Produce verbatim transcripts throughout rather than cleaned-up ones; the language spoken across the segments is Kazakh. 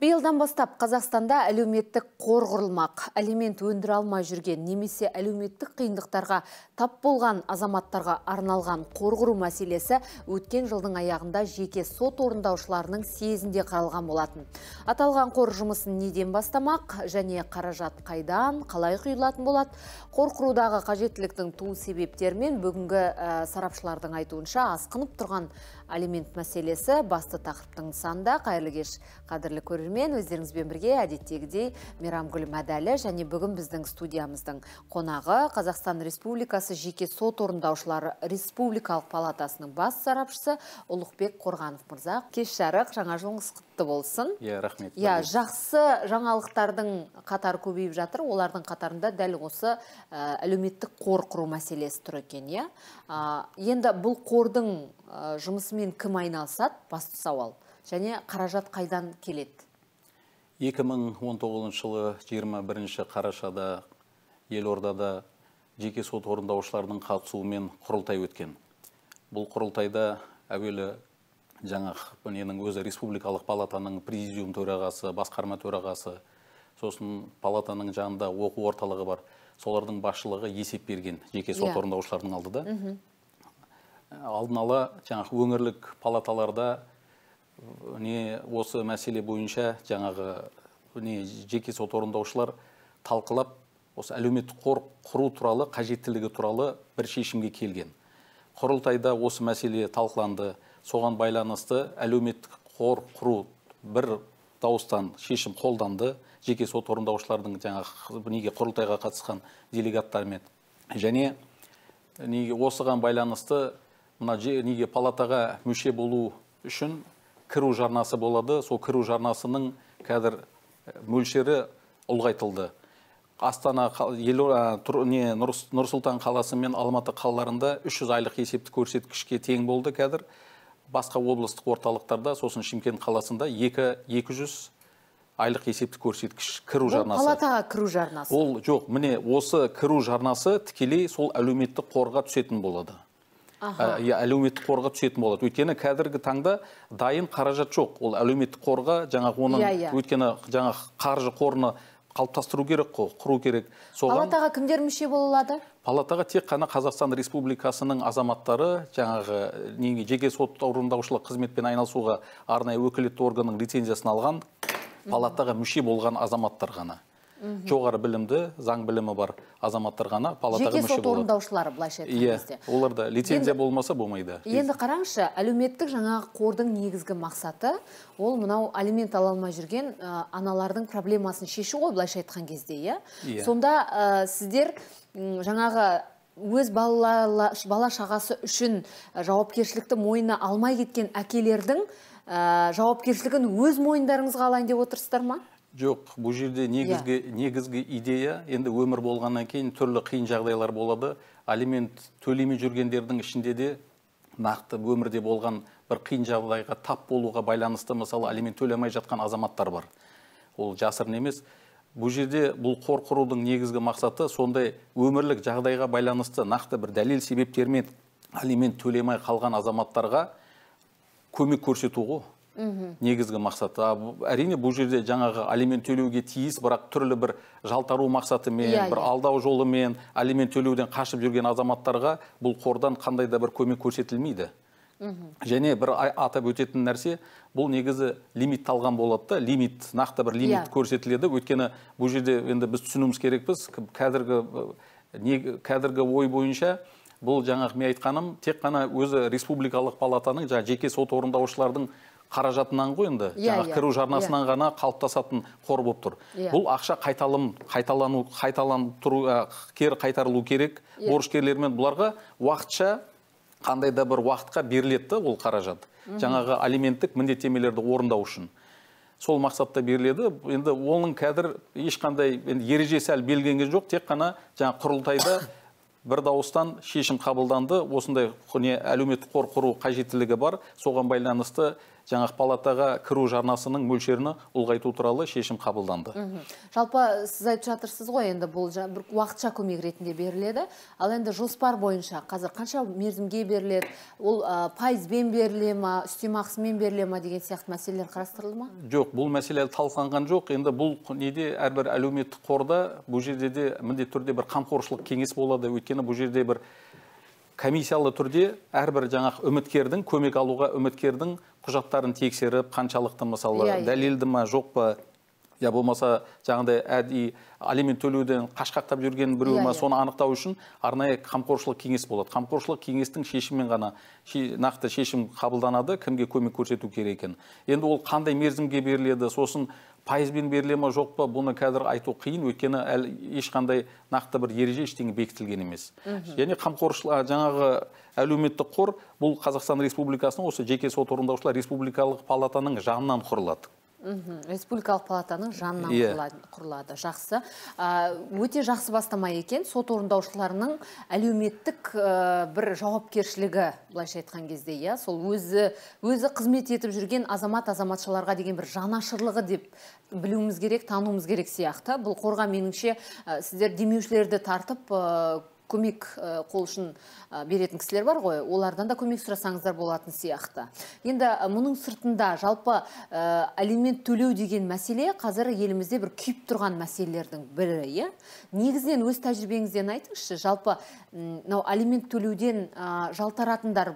Биылдан бастап Қазақстанда әлеуметтік қор құрылмақ. Алимент өндіре алмай жүрген немесе әлеуметтік қиындықтарға тап болған азаматтарға арналған қор құру мәселесі өткен жылдың аяғында жеке сот орындаушыларының съезінде қаралған болатын. Аталған қор жұмысын неден бастамақ, және қаражат қайдан, қалай құйылатын болады? Қор құрудағы қажеттіліктің туу себептерімен бүгінгі ә, сарапшылардың айтуынша асқынып тұрған алимент мәселесі басты тақырыптың санда. Қайырлы кеш, қадірлі көрермен. Мен өздеріңізбен бірге әдеттегідей Мирамгүл мәдәлі және бүгін біздің студиямыздың қонағы Қазақстан Республикасы жеке сот орындаушылары Республикалық палатасының бас сарапшысы Ұлықбек Қорғанов мырза. Кеш жарық, жаңа жылыңыз құтты болсын. Иә, рахмет. Иә, жақсы жаңалықтардың қатар көбейіп жатыр. Олардың қатарында дәл осы әлеуметтік қор құру мәселесі тұр екен, иә. Енді бұл қордың жұмысымен кім айналысады? Басты сауал. Және қаражат қайдан келеді? екі мың он тоғызыншы жылы жиырма бірінші қарашада Елордада жеке сот орындаушыларының қатысуымен құрылтай өткен. Бұл құрылтайда әуелі жаңақ, бұның өзі республикалық палатаның президиум төрағасы, басқарма төрағасы, сосын палатаның жанында оқу орталығы бар. Солардың басшылығы есеп берген жеке сот yeah. орындаушылардың алдыда. Mm -hmm. Алдын ала жаңақ өңірлік палаталарда не осы мәселе бойынша жаңағы не жеке сот орындаушылар талқылап осы әлеуметтік қор құру туралы қажеттілігі туралы бір шешімге келген. Құрылтайда осы мәселе талқыланды. Соған байланысты әлеуметтік қор құру бір дауыстан шешім қолданды жеке сот орындаушылардың жаңағы неге құрылтайға қатысқан делегаттармен. Және неге осыған байланысты мына неге палатаға мүше болу үшін кіру жарнасы болады. Сол кіру жарнасының кәдір мөлшері ұлғайтылды. Астана, Нұр-Сұлтан қаласы мен Алматы қалаларында үш жүз айлық есептік көрсеткішке тең болды кәдір. Басқа облыстық орталықтарда, сосын Шымкент қаласында екі жүз айлық есептік көрсеткіш кіру жарнасы. Ол палатаға кіру жарнасы. Ол жоқ, міне осы кіру жарнасы тікелей сол әлеуметтік қорға түсетін болады. Әлеуметтік қорға түсетін болады. Өйткені қазіргі таңда дайын қаражат жоқ. Ол әлеуметтік қорға жаңағы оның өйткені жаңағы қаржы қорына қалыптастыру керек, құру керек. Палатаға кімдер мүше болады? Палатаға тек қана Қазақстан Республикасының азаматтары, жаңағы неге жеке сот орындаушылық қызметпен айналысуға арнайы өкілетті органның лицензиясын алған палатаға мүше болған азаматтар ғана. Жоғары білімді, заң білімі бар азаматтар ғана палатаға мүше болады. Жеке сот орындаушылары былайша айтқанда. Иә, оларда лицензия болмаса болмайды. Енді қараңызшы, әлеуметтік жаңағы қордың негізгі мақсаты ол мынау алимент ала алмай жүрген аналардың проблемасын шешу ғой былайша айтқан кезде, иә. Сонда сіздер жаңағы өз бала шағасы үшін жауапкершілікті мойнына алмай кеткен әкелердің жауапкершілігін өз мойындарыңызға алайын деп отырсыздар ма? Жоқ, бұл жерде негізгі, yeah. негізгі идея, енді өмір болғаннан кейін түрлі қиын жағдайлар болады. Алимент төлемей жүргендердің ішінде де нақты өмірде болған бір қиын жағдайға тап болуға байланысты, мысалы, алимент төлемей жатқан азаматтар бар. Ол жасырын емес. Бұл жерде бұл қор құрудың негізгі мақсаты сондай өмірлік жағдайға байланысты нақты бір дәлел себептермен алимент төлемей қалған азаматтарға көмек көрсетуге негізгі мақсаты. Әрине, бұл жерде жаңағы алимент төлеуге тиіс, бірақ түрлі бір жалтару мақсатымен, yeah, yeah. бір алдау жолымен алимент төлеуден қашып жүрген азаматтарға бұл қордан қандай да бір көмек көрсетілмейді. Mm -hmm. Және бір атап өтетін нәрсе, бұл негізі лимитталған болады да, лимит, нақты бір лимит yeah. көрсетіледі. Өйткені бұл жерде енді біз түсінуіміз керекпіз, қазіргі қазіргі ой бойынша бұл жаңағы мен айтқаным тек қана өзі республикалық палатаның жаңа жеке сот орындаушылардың қаражатынан ғой енді, yeah, жаңағы yeah, кіру жарнасынан yeah. ғана қалыптасатын қор болып тұр. Yeah. Бұл ақша қайталым, қайталану, қайталандыру, ә, кері қайтарылу керек. Yeah. Борышкерлермен бұларға уақытша қандай да бір уақытқа беріледі ол қаражат. Mm -hmm. Жаңағы алименттік міндеттемелерді орындау үшін. Сол мақсатта беріледі. Енді оның кәдір ешқандай ережесі әлі белгіленген жоқ, тек қана жаңа құрылтайда бір дауыстан шешім қабылданды. Осындай әлеуметтік қор құру қажеттілігі бар. Соған байланысты жаңақ палатаға кіру жарнасының мөлшеріні ұлғайту туралы шешім қабылданды. Жалпы сіз айтып жатырсыз ғой, енді бұл бір уақытша көмек ретінде беріледі, ал енді жоспар бойынша қазір қанша мерзімге беріледі, ол пайызбен беріле ме, үстемақысымен беріле ме деген сияқты мәселелер қарастырылды ма? Жоқ, бұл мәселе талқыланған жоқ. Енді бұл неде әрбір әлеуметтік қорда бұл жерде де міндетті түрде бір қамқоршылық кеңес болады, өйткені бұл жерде бір комиссиялы түрде әрбір жаңақ үміткердің, көмек алуға үміткердің құжаттарын тексеріп, қаншалықты мысалы дәлелді ма, жоқ па, я болмаса жаңағыдай әдейі алимент төлеуден қашқақтап жүрген біреу ма, соны анықтау үшін арнайы қамқоршылық кеңес болады. Қамқоршылық кеңестің шешімімен ғана нақты шешім қабылданады, кімге көмек көрсету керек екен. Енді ол қандай мерзімге беріледі, сосын пайызбен беріле ме, жоқ па, бұны қазір айту қиын, өйткені ешқандай нақты бір ереже ештеңе бекітілген емес. Және қамқоршылық жаңағы әлеуметтік қор бұл Қазақстан Республикасының осы жеке сот орындаушылар республикалық палатаның жанынан құрылады. Республикалық палатаның жанынан құрылады. Жақсы. Өте жақсы бастама екен. Сот орындаушыларының әлеуметтік бір жауапкершілігі, былайша айтқан кезде, сол өзі қызмет етіп жүрген азамат-азаматшыларға деген бір жанашырлығы деп білуіміз керек, тануымыз керек сияқты. Бұл қорға меніңше сіздер демеушілерді тартып көмек қол үшін беретін кісілер бар ғой, олардан да көмек сұрасаңыздар болатын сияқты. Енді мұның сыртында жалпы алимент төлеу деген мәселе қазір елімізде бір күйіп тұрған мәселелердің бірі. Негізінен өз тәжірибеңізден айтыңызшы, жалпы алимент төлеуден жалтаратындар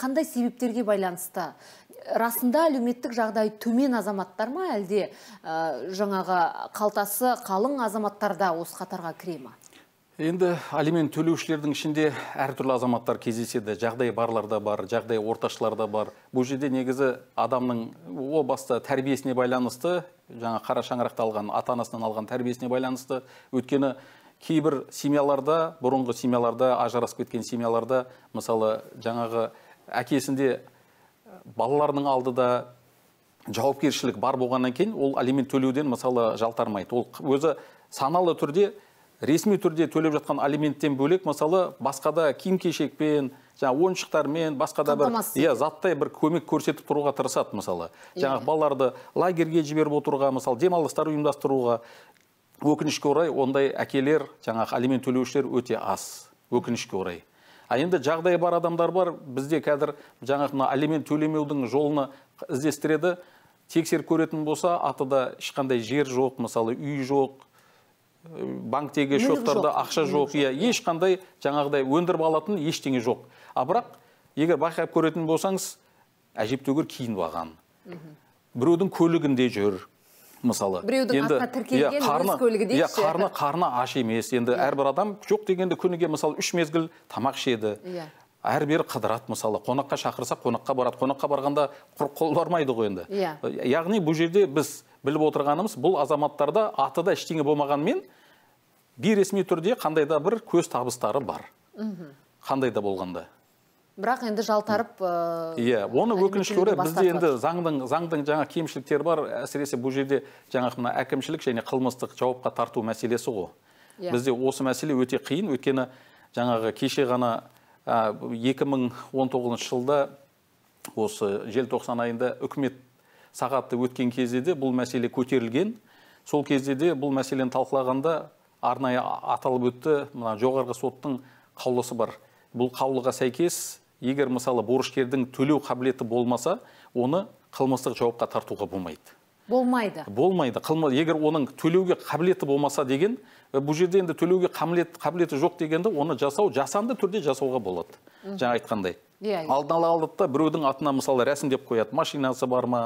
қандай себептерге байланысты? Расында әлеуметтік жағдай төмен азаматтар ма, әлде жаңағы қалтасы қалың азаматтарда осы қатарға кіре ме? Енді алимент төлеушілердің ішінде әртүрлі азаматтар кездеседі. Жағдай барларда бар, жағдай орташыларда бар. Бұл жерде негізі адамның о баста тәрбиесіне байланысты, жаңа қара шаңырақта алған, ата-анасынан алған тәрбиесіне байланысты. Өйткені кейбір семьяларда, бұрынғы семьяларда, ажырасып кеткен семьяларда, мысалы, жаңағы әкесінде балаларының алдында жауапкершілік бар болғаннан кейін, ол алимент төлеуден мысалы жалтармайды. Ол өзі саналы түрде ресми түрде төлеп жатқан алименттен бөлек, мысалы, басқада киім-кешекпен, ойыншықтармен, басқада бір заттай бір көмек көрсетіп тұруға тырысады, мысалы. Жаңағы балаларды лагерге жіберіп отыруға, мысалы, демалыстар ұйымдастыруға. Өкінішке орай, ондай әкелер, жаңағы алимент төлеушілер өте аз. Өкінішке орай. А енді жағдайы бар адамдар бар, бізде қазір жаңағы алимент төлемеудің жолына іздестіреді. Тексер көретін болса, атыда ешқандай жер жоқ, мысалы, үй жоқ, банктегі шоттарда ақша жоқ, ешқандай жаңағыдай өндіріп алатын ештеңе жоқ. А бірақ, егер байқап көретін болсаңыз, әжептәуір киініп алған. Біреудің көлігінде жүр, мысалы. Біреудің атқа тіркелген өз көлігі дейші. Қарны аш емес. Енді әрбір адам жоқ дегенде күніге, мысалы, үш мезгіл тамақ ішеді. Әрбір қыдырат, мысалы, қонаққа шақырса, қонаққа барады. Қонаққа барғанда қол бармайды ғой енді. Яғни бұл жерде біз біліп отырғанымыз, бұл азаматтарда атыда ештеңе болмағанмен бейресми түрде қандайда бір көз табыстары бар. Қандайда болғанда. Бірақ енді жалтарып, иә, оны өкінішке орай бізде енді заңдың заңдың жаңа кемшіліктері бар. Әсіресе бұл жерде жаңа әкімшілік және қылмыстық жауапқа тарту мәселесі ғой. Бізде осы мәселе өте қиын, өйткені жаңағы кеше ғана екі мың он тоғызыншы жылда осы желтоқсан айында үкімет сағатты өткен кезде де бұл мәселе көтерілген. Сол кезде де бұл мәселені талқылағанда арнайы аталып өтті, мына жоғарғы соттың қаулысы бар. Бұл қаулыға сәйкес, егер мысалы борышкердің төлеу қабілеті болмаса, оны қылмыстық жауапқа тартуға болмайды. Болмайды. Болмайды. Егер оның төлеуге қабілеті болмаса деген, бұл жерде енді төлеуге қабілеті жоқ дегенде, оны жасау, жасанды түрде жасауға болады. Жаңа айтқандай. Алдын ала алдытта біреудің атына мысалы рәсімдеп қояды. Машинасы бар ма,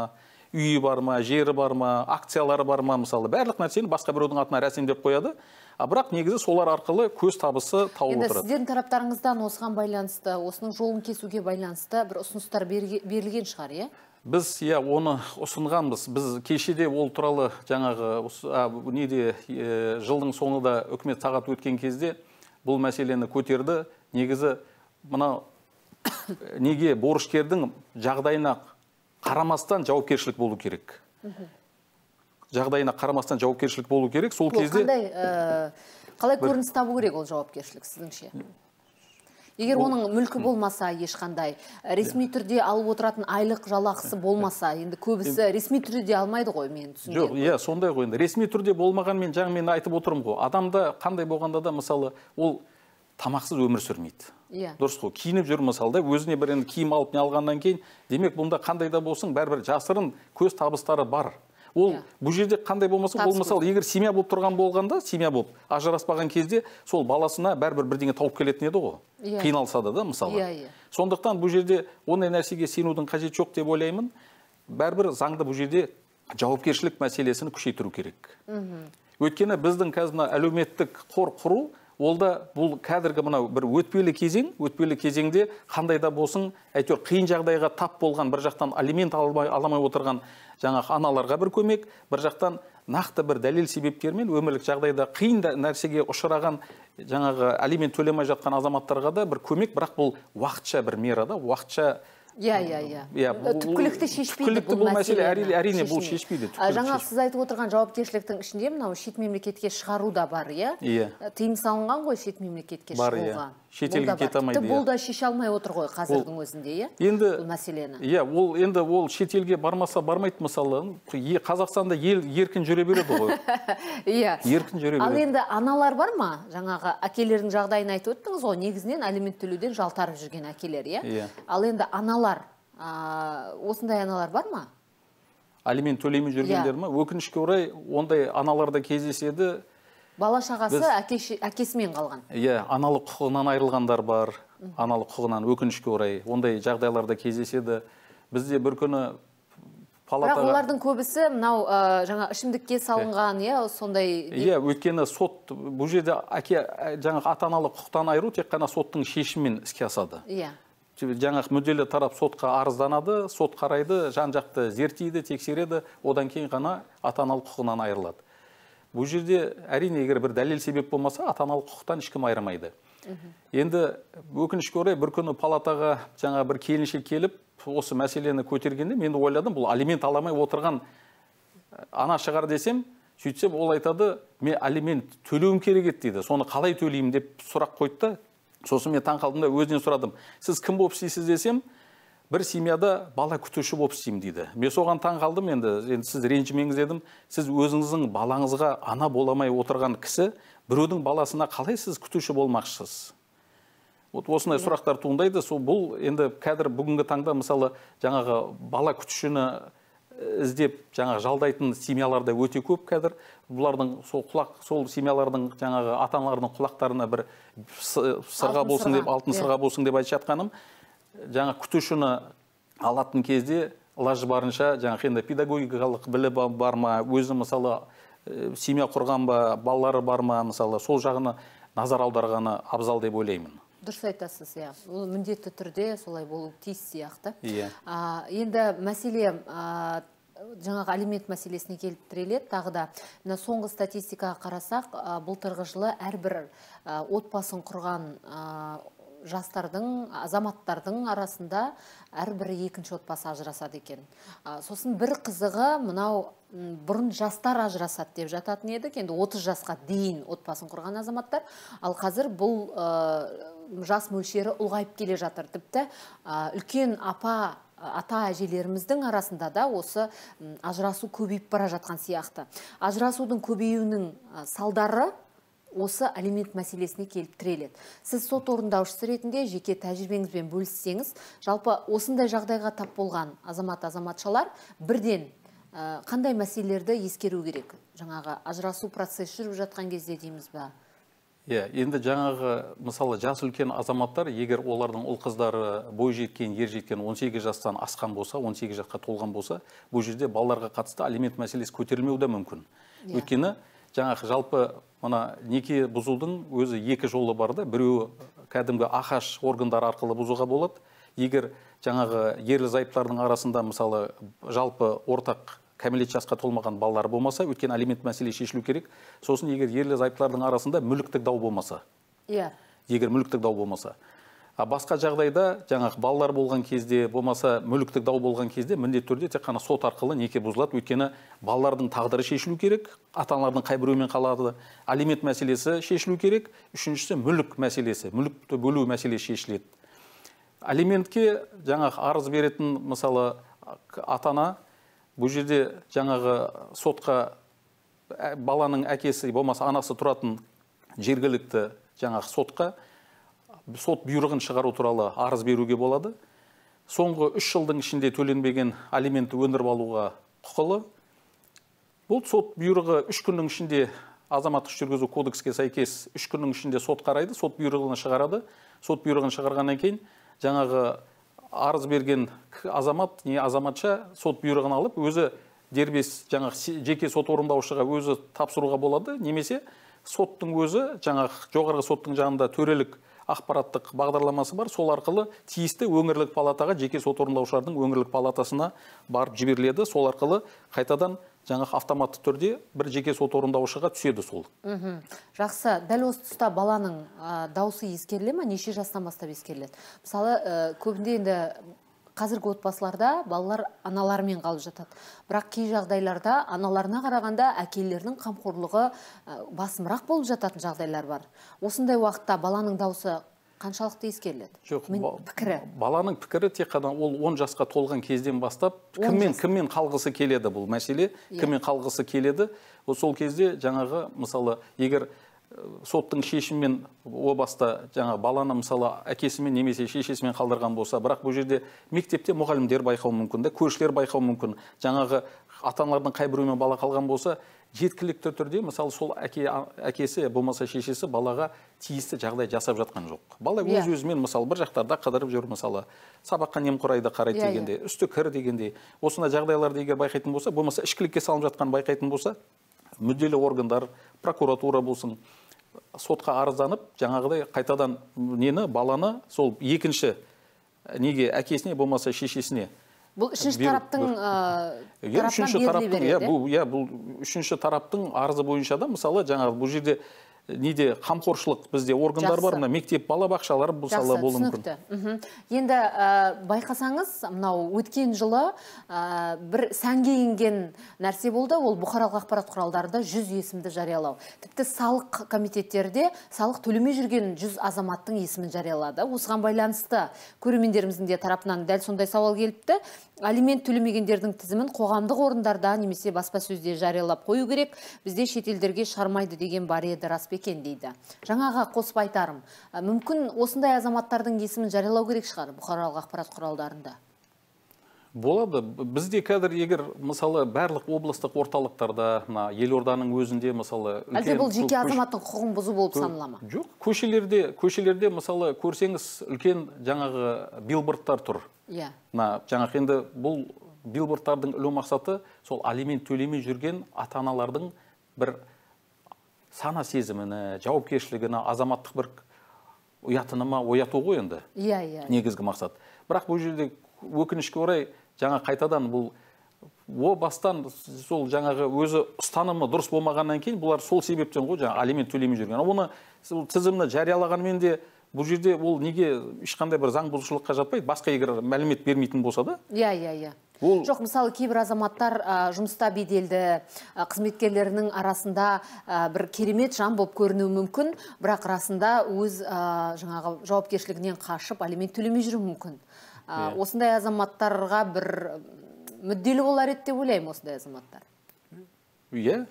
үйі бар ма, жері бар ма, акциялары бар ма, мысалы, барлық нәрсені басқа біреудің атына рәсімдеп қояды. А бірақ негізі солар арқылы көз табысы тауып отырады. Енді сіздердің тараптарыңыздан осыған байланысты, осының жолын кесуге байланысты бір ұсыныстар берілген шығар, иә? Біз иә оны ұсынғанбыз. Біз кешеде ол туралы жаңағы неде жылдың соңында үкімет сағат өткен кезде бұл мәселені көтерді. Негізі мына неге борышкердің жағдайына қарамастан жауапкершілік болу керек. Жағдайына қарамастан жауапкершілік болу керек. Сол кезде қандай қалай көрініс табу керек ол жауапкершілік сіздіңше? Егер оның мүлкі болмаса ешқандай, ресми түрде алып отыратын айлық жалақысы болмаса, енді көбісі ресми түрде алмайды ғой мен түсінген. Жоқ, иә, сондай ғой енді. Ресми түрде болмаған мен жаңа мен айтып отырмын ғой. Адамда қандай болғанда да мысалы, ол тамақсыз өмір сүрмейді. Иә. Дұрыс қой. Киініп жүр мысалы, өзіне бір енді киім алып не алғаннан кейін, демек бұнда қандай да болсын, бәрібір жасырын көз табыстары бар. Ол бұл жерде қандай болмасын, ол мысалы, егер семья болып тұрған болғанда, семья болып ажыраспаған кезде, сол баласына бәрібір бірдеңе тауып келетін еді ғой. Қиналса да да, мысалы. Сондықтан бұл жерде ондай нәрсеге сенудің қажет жоқ деп ойлаймын. Бәрібір заңда бұл жерде жауапкершілік мәселесін күшейтіру керек. Өйткені біздің қазір әлеуметтік қор құру, ол да бұл кәдіргі мынау бір өтпелі кезең, өтпелі кезеңде қандай да болсын, әйтеуір қиын жағдайға тап болған, бір жақтан алимент аламай отырған жаңағы аналарға бір көмек, бір жақтан нақты бір дәлел себептермен өмірлік жағдайда қиын нәрсеге ұшыраған жаңағы алимент төлемей жатқан азаматтарға да бір көмек, бірақ бұл уақытша бір мера да, уақытша. Иә, иә, иә. Түпкілікті шешпейді бұл мәселе. Әрине бұл шешпейді. Жаңа сіз айтып отырған жауапкершіліктің ішінде мынау шет мемлекетке шығару да бар, иә? Иә. Тыйым салынған ғой шет мемлекетке шығуға. Шетелге кете алмайды. Бұл да шеше алмай отыр ғой қазірдің өзінде, иә? Бұл мәселені. Иә, ол енді ол шетелге бармаса бармайды мысалы. Қазақстанда ел еркін жүре береді ғой. Иә. Еркін жүре береді. Ал енді аналар бар ма? Жаңағы әкелердің жағдайын айтып өттіңіз ғой. Негізінен алимент төлеуден жалтарып жүрген әкелер, иә? Ал енді аналар, осындай аналар бар ма? Алимент төлемей жүргендер ма? Өкінішке орай ондай аналарда кездеседі. Бала шағасы әкесімен қалған. Иә, аналық құқығынан айырылғандар бар, аналық құқығынан өкінішке орай. Ондай жағдайларда кездеседі. Бізде бір күні палатаға... Бірақ олардың көбісі мынау жаңа ішімдікке салынған, иә, сондай... Иә, өйткені сот, бұл жерде әке жаңа ата-аналық құқықтан айыру тек қана соттың шешімімен іске асады. Иә. Жаңағы мүдделі тарап сотқа арызданады, сот қарайды, жан-жақты зерттейді, тексереді, одан кейін ғана ата-аналық құқығынан айырылады. Бұл жерде әрине егер бір дәлел себеп болмаса, ата-аналық құқықтан ешкім айырмайды. Енді өкінішке орай бір күні палатаға жаңа бір келіншек келіп, осы мәселені көтергенде мен ойладым, бұл алимент аламай отырған ана шығар десем, сөйтсем ол айтады, мен алимент төлеуім керек еді дейді, соны қалай төлеймін деп сұрақ қойды. Сосын мен таң қалдым да өзінен сұрадым, сіз кім болып істейсіз десем, бір семьяда бала күтуші болып істеймін дейді. Мен соған таң қалдым, енді сіз ренжімеңіз дедім. Сіз өзіңіздің балаңызға ана боламай отырған кісі, біреудің баласына қалай сіз күтуші болмақшысыз? Осындай сұрақтар туындайды. Бұл енді қазір бүгінгі таңда мысалы жаңағы бала күтушіні іздеп жаңағы жалдайтын семьяларда өте көп қазір. Бұлардың сол құлақ, сол семьялардың жаңағы ата-аналардың құлақтарына бір сырға болсын деп, алтын сырға болсын деп айтып жатқаным. Жаңа күтушіні алатын кезде лажы барынша жаңа енді педагогикалық білі бар ма, өзі мысалы семья құрған ба, балалары бар ма, мысалы сол жағына назар аударғаны абзал деп ойлаймын. Дұрыс айтасыз, иә. Ол міндетті түрде солай болу тиіс сияқты. Иә. Енді мәселе жаңағы алимент мәселесіне келіп тіреледі. Тағы да, соңғы статистикаға қарасақ, былтырғы жылы әрбір отбасын құрған жастардың, азаматтардың арасында әрбір екінші отбасы ажырасады екен. Сосын бір қызығы мынау бұрын жастар ажырасады деп жататын едік, енді отыз жасқа дейін отбасын құрған азаматтар, ал қазір бұл жас мөлшері ұлғайып келе жатыр. Тіпті үлкен апа, ата әжелеріміздің арасында да осы ажырасу көбейіп бара жатқан сияқты. Ажырасудың көбеюінің салдары осы алимент мәселесіне келіп тіреледі. Сіз сот орындаушысы ретінде жеке тәжірибеңізбен бөліссеңіз, жалпы осындай жағдайға тап болған азамат-азаматшалар бірден қандай мәселелерді ескеру керек? Жаңағы ажырасу процесс жүріп жатқан кезде дейміз ба? Иә, енді жаңағы мысалы жас үлкен азаматтар, егер олардың ұл қыздары бой жеткен, ер жеткен, он сегіз жастан асқан болса, он сегіз жасқа толған болса, бұл жерде балаларға қатысты алимент мәселесі көтерілмеуі де мүмкін. Өйткені жаңағы жалпы мына неке бұзудың өзі екі жолы бар да, біреуі кәдімгі ахаш органдар арқылы бұзуға болады. Егер жаңағы ерлі зайыптардың арасында мысалы жалпы ортақ кәмелет жасқа толмаған балалар болмаса, өткен алимент мәселесі шешілу керек. Сосын егер ерлі зайыптардың арасында мүліктік дау болмаса. Иә. Егер мүліктік дау болмаса. А басқа жағдайда жаңағы балалар болған кезде, болмаса мүліктік дау болған кезде міндетті түрде тек қана сот арқылы неке бұзылады, өйткені балалардың тағдыры шешілу керек, ата-аналардың қай біреуімен қалады, алимент мәселесі шешілу керек, үшіншісі мүлік мәселесі, мүлікті бөлу мәселесі шешіледі. Алиментке жаңағы арыз беретін мысалы ата-ана бұл жерде жаңағы сотқа баланың әкесі болмаса анасы тұратын жергілікті жаңағы сотқа сот бұйрығын шығару туралы арыз беруге болады. Соңғы үш жылдың ішінде төленбеген алиментті өндіріп алуға құқылы. Бұл сот бұйрығы үш күннің ішінде азаматтық жүргізу кодекске сәйкес үш күннің ішінде сот қарайды, сот бұйрығын шығарады. Сот бұйрығын шығарғаннан кейін жаңағы арыз берген азамат не азаматша сот бұйрығын алып өзі дербес жаңағы жеке сот орындаушыға өзі тапсыруға болады, немесе соттың өзі жаңағы жоғарғы соттың жанында төрелік ақпараттық бағдарламасы бар, сол арқылы тиісті өңірлік палатаға, жеке сот орындаушылардың өңірлік палатасына барып жіберіледі, сол арқылы қайтадан жаңағы автоматты түрде бір жеке сот орындаушыға түседі сол. Мхм. Жақсы, дәл осы тұста баланың ә, даусы ескеріле ме, неше жастан бастап ескеріледі? Мысалы, ә, көбінде енді қазіргі отбасыларда балалар аналармен қалып жатады. Бірақ кей жағдайларда аналарына қарағанда әкелерінің қамқорлығы басымырақ болып жататын жағдайлар бар. Осындай уақытта баланың даусы қаншалықты ескеріледі? Жоқ, пікірі. Баланың пікірі тек қана ол он жасқа толған кезден бастап, кіммен кіммен қалғысы келеді бұл мәселе, кіммен қалғысы келеді. Сол кезде жаңағы мысалы егер соттың шешіммен о баста жаңа баланы мысалы әкесімен немесе шешесімен қалдырған болса, бірақ бұл жерде мектепте мұғалімдер байқауы мүмкін да, көршілер байқауы мүмкін. Жаңағы ата-аналардың қай біреуімен бала қалған болса, жеткілікті түрде мысалы сол әке әкесі болмаса шешесі балаға тиісті жағдай жасап жатқан жоқ. Бала өз өзімен мысалы бір жақтарда қадырып жүр, мысалы сабаққа немқұрайды қарайды дегенде, үсті кір дегенде. Осындай жағдайларды егер байқайтын болса, болмаса ішкілікке салынып жатқан байқайтын болса, мүдделі органдар, прокуратура болсын, сотқа арызданып, жаңағыдай қайтадан нені, баланы, сол екінші неге, әкесіне болмаса шешесіне. Бұл үшінші тараптың тарапынан беріле береді? Бұл үшінші тараптың арызы бойынша да, мысалы, жаңағы бұл жерде неде қамқоршылық бізде органдар бар, мектеп, бала бақшалары бұл сала болу мүмкін. Енді байқасаңыз, мынау өткен жылы бір сәнге енген нәрсе болды, ол бұқаралық ақпарат құралдарында жүз есімді жариялау. Тіпті салық комитеттерде салық төлемей жүрген жүз азаматтың есімін жариялады. Осыған байланысты көрермендеріміздің де тарапынан дәл сондай сауал келіпті. Алимент төлемегендердің тізімін қоғамдық орындарда немесе баспасөзде жариялап қою керек. Бізде шетелдерге шығармайды деген бар еді, рас бекен дейді. Жаңаға қосып айтарым, мүмкін осындай азаматтардың есімін жариялау керек шығар бұқаралық ақпарат құралдарында? Болады. Бізде қазір егер мысалы барлық облыстық орталықтарда, мына елорданың өзінде мысалы үлкен, әлде бұл жеке азаматтың құқығын бұзу болып санала ма? Жоқ. Көшелерде, көшелерде мысалы көрсеңіз үлкен жаңағы билбордтар тұр. Иә. Мына жаңағы енді бұл билбордтардың үлі мақсаты сол алимент төлемей жүрген ата-аналардың бір сана сезіміне, жауапкершілігіне, азаматтық бір ұятыныма ояту ғой енді. Иә, иә. Негізгі мақсат. Бірақ бұл жерде өкінішке орай жаңа қайтадан бұл о бастан сол жаңағы өзі ұстанымы дұрыс болмағаннан кейін бұлар сол себептен ғой жаңа алимент төлемей жүрген. Оны тізімді жариялағанмен де бұл жерде ол неге ешқандай бір заң бұзушылыққа жатпайды, басқа егер мәлімет бермейтін болса да? Иә, иә, иә. Жоқ, мысалы, кейбір азаматтар жұмыста беделді, қызметкерлерінің арасында бір керемет жан болып көрінуі мүмкін, бірақ расында өз жаңағы жауапкершілігінен қашып алимент төлемей жүру мүмкін. Осындай азаматтарға бір мүдделі болар еді деп ойлаймын, осындай азаматтар. Иә.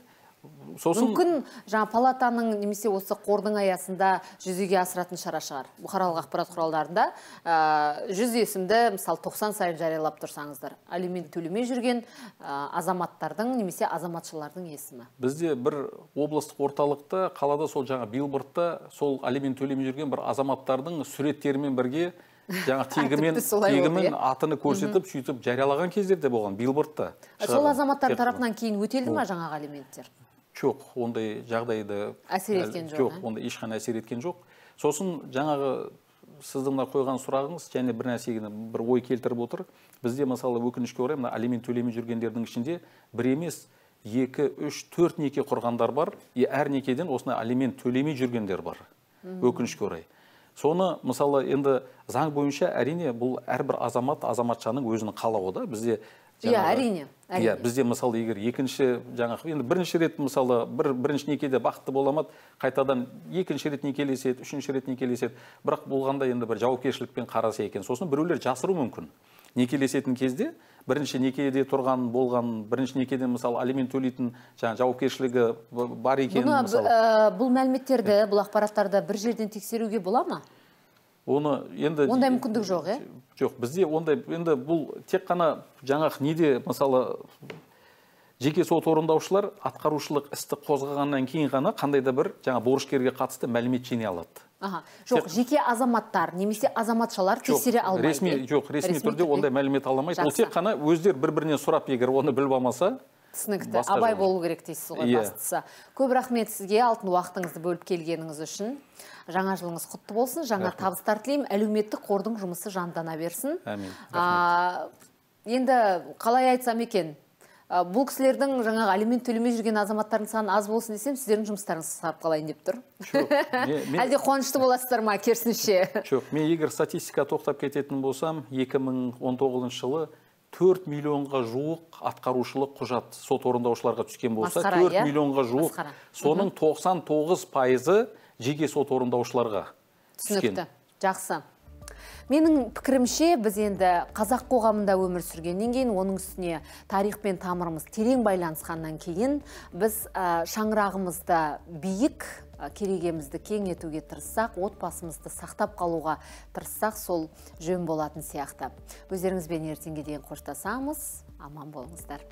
Мүмкін жаңа палатаның немесе осы қордың аясында жүзеге асыратын шара шығар. Бұқаралық ақпарат құралдарында жүз есімді мысалы тоқсан сайын жариялап тұрсаңыздар, алимент төлемей жүрген азаматтардың немесе азаматшылардың есімі. Бізде бір облыстық орталықта, қалада сол жаңа билбордта сол алимент төлемей жүрген бір азаматтардың суреттерімен бірге жаңа тегімен, тегімен атыны көрсетіп, сөйтіп жариялаған кездерде болған билбордта. Сол азаматтар тарапынан кейін өтелді ме жаңағы алименттер? Жоқ, ондай жағдайды әсер еткен жоқ. Жоқ, ондай ешқандай әсер еткен жоқ. Сосын жаңағы сіздің мына қойған сұрағыңыз және бір нәрсені бір ой келтіріп отыр. Бізде мысалы өкінішке орай мына алимент төлемей жүргендердің ішінде бір емес, екі, үш, төрт неке құрғандар бар. Әр некеден осындай алимент төлемей жүргендер бар. Өкінішке орай. Соны, мысалы, енді заң бойынша әрине бұл әрбір азамат азаматшаның өзінің қалауы да. Бізде иә, әрине. Иә, бізде мысалы егер екінші жаңағы енді бірінші рет мысалы бір бірінші некеде бақытты боламады, қайтадан екінші рет некелеседі, үшінші рет некелеседі. Бірақ болғанда енді бір жауапкершілікпен қараса екен. Сосын біреулер жасыру мүмкін. Некелесетін кезде бірінші некеде тұрған болған, бірінші некеден мысалы алимент төлейтін жауапкершілігі бар екен мысалы. Бұл мәліметтерді, бұл ақпараттарды бір жерден тексеруге бола ма? Оны енді ондай мүмкіндік жоқ, е? Жоқ, бізде ондай енді бұл тек қана жаңақ неде мысалы жеке сот орындаушылар атқарушылық істі қозғағаннан кейін ғана қандай да бір жаңа борышкерге қатысты мәлімет жинай алады. Аха, жоқ, жеке азаматтар немесе азаматшалар тексере алмайды. Ресми, жоқ, ресми түрде ондай мәлімет аламайды. Ол тек қана өздер бір-бірінен сұрап, егер оны біліп алмаса, түсінікті, абай болу керек дейсіз ғой бастысы. Көп рахмет сізге алтын уақытыңызды бөліп келгеніңіз үшін. Жаңа жылыңыз құтты болсын, жаңа табыстар тілеймін. Әлеуметтік қордың жұмысы жандана берсін. Енді қалай айтсам екен, бұл кісілердің жаңағы алимент төлемей жүрген азаматтардың саны аз болсын десем, сіздердің жұмыстарыңыз сарып қалайын деп тұр. Әлде қуанышты боласыздар ма, керісінше? Жоқ, мен егер статистика тоқтап кететін болсам, екі мың он тоғызыншы жылы төрт миллионға жуық атқарушылық құжат сот орындаушыларға түскен болса, төрт миллионға жуық, соның тоқсан тоғыз пайызы жеке сот орындаушыларға түскен. Жақсы. Менің пікірімше, біз енді қазақ қоғамында өмір сүргеннен кейін, оның үстіне тарих пен тамырымыз терең байланысқаннан кейін, біз шаңырағымызда биік, керегемізді кең етуге тырыссақ, отбасымызды сақтап қалуға тырыссақ, сол жөн болатын сияқты. Өздеріңізбен ертеңге дейін қоштасамыз, аман болыңыздар.